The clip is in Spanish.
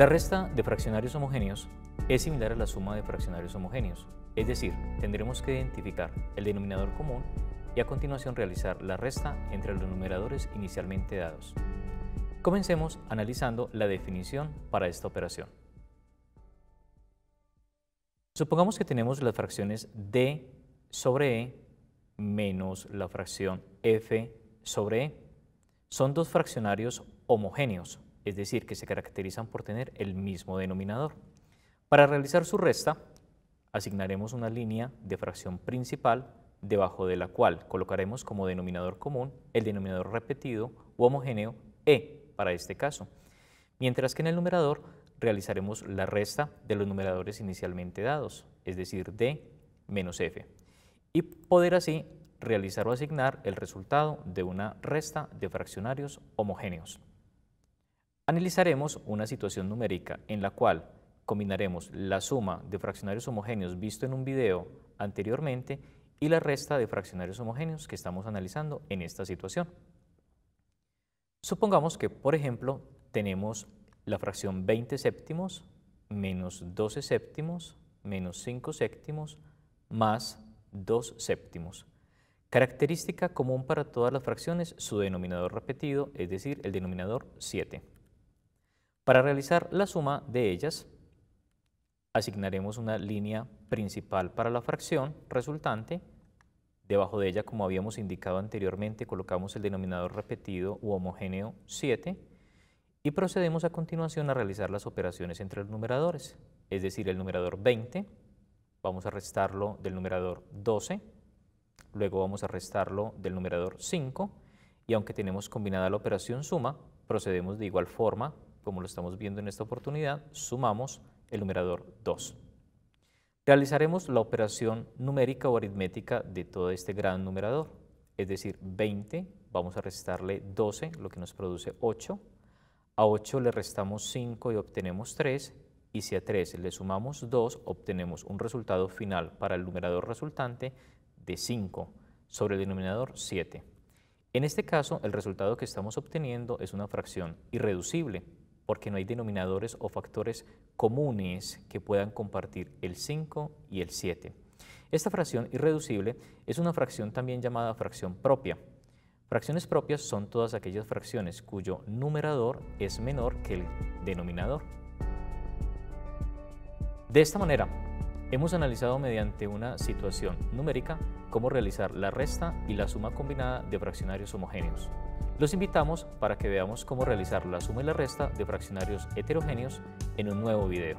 La resta de fraccionarios homogéneos es similar a la suma de fraccionarios homogéneos, es decir, tendremos que identificar el denominador común y a continuación realizar la resta entre los numeradores inicialmente dados. Comencemos analizando la definición para esta operación. Supongamos que tenemos las fracciones D sobre E menos la fracción F sobre E. Son dos fraccionarios homogéneos, es decir, que se caracterizan por tener el mismo denominador. Para realizar su resta, asignaremos una línea de fracción principal debajo de la cual colocaremos como denominador común el denominador repetido u homogéneo E para este caso, mientras que en el numerador realizaremos la resta de los numeradores inicialmente dados, es decir, D menos F, y poder así realizar o asignar el resultado de una resta de fraccionarios homogéneos. Analizaremos una situación numérica en la cual combinaremos la suma de fraccionarios homogéneos visto en un video anteriormente y la resta de fraccionarios homogéneos que estamos analizando en esta situación. Supongamos que, por ejemplo, tenemos la fracción 20 séptimos menos 12 séptimos menos 5 séptimos más 2 séptimos. Característica común para todas las fracciones, su denominador repetido, es decir, el denominador 7. Para realizar la suma de ellas, asignaremos una línea principal para la fracción resultante. Debajo de ella, como habíamos indicado anteriormente, colocamos el denominador repetido u homogéneo 7 y procedemos a continuación a realizar las operaciones entre los numeradores, es decir, el numerador 20, vamos a restarlo del numerador 12, luego vamos a restarlo del numerador 5 y aunque tenemos combinada la operación suma, procedemos de igual forma, como lo estamos viendo en esta oportunidad, sumamos el numerador 2. Realizaremos la operación numérica o aritmética de todo este gran numerador, es decir, 20, vamos a restarle 12, lo que nos produce 8, a 8 le restamos 5 y obtenemos 3, y si a 3 le sumamos 2, obtenemos un resultado final para el numerador resultante de 5 sobre el denominador 7. En este caso, el resultado que estamos obteniendo es una fracción irreducible, porque no hay denominadores o factores comunes que puedan compartir el 5 y el 7. Esta fracción irreducible es una fracción también llamada fracción propia. Fracciones propias son todas aquellas fracciones cuyo numerador es menor que el denominador. De esta manera, hemos analizado mediante una situación numérica cómo realizar la resta y la suma combinada de fraccionarios homogéneos. Los invitamos para que veamos cómo realizar la suma y la resta de fraccionarios heterogéneos en un nuevo video.